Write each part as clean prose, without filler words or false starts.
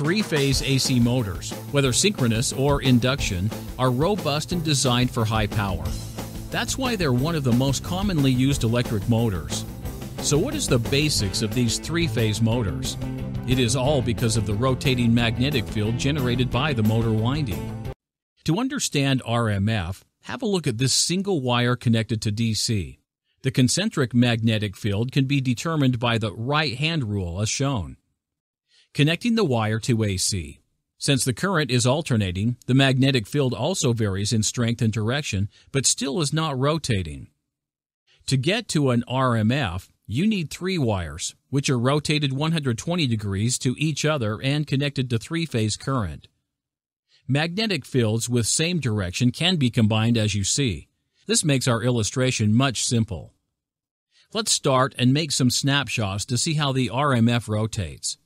three-phase AC motors, whether synchronous or induction, are robust and designed for high power. That's why they're one of the most commonly used electric motors. So what is the basics of these three-phase motors? It is all because of the rotating magnetic field generated by the motor winding. To understand RMF, have a look at this single wire connected to DC. The concentric magnetic field can be determined by the right-hand rule as shown. Connecting the wire to AC. Since the current is alternating, the magnetic field also varies in strength and direction, but still is not rotating. To get to an RMF, you need three wires, which are rotated 120 degrees to each other and connected to three-phase current. Magnetic fields with same direction can be combined as you see. This makes our illustration much simple. Let's start and make some snapshots to see how the RMF rotates.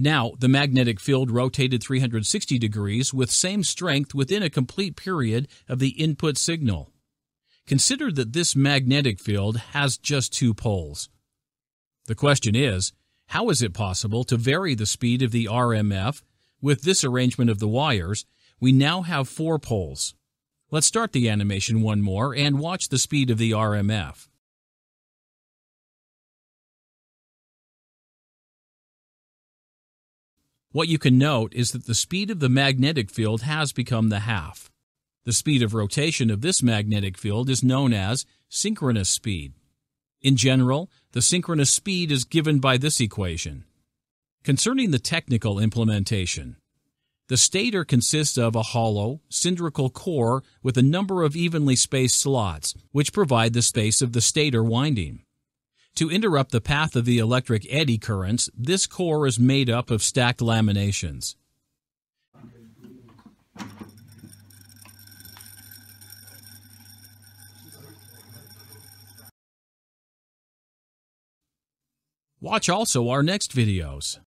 Now, the magnetic field rotated 360 degrees with same strength within a complete period of the input signal. Consider that this magnetic field has just two poles. The question is, how is it possible to vary the speed of the RMF? With this arrangement of the wires, we now have four poles. Let's start the animation one more and watch the speed of the RMF. What you can note is that the speed of the magnetic field has become the half. The speed of rotation of this magnetic field is known as synchronous speed. In general, the synchronous speed is given by this equation. Concerning the technical implementation, the stator consists of a hollow, cylindrical core with a number of evenly spaced slots, which provide the space of the stator winding. To interrupt the path of the electric eddy currents, this core is made up of stacked laminations. Watch also our next videos.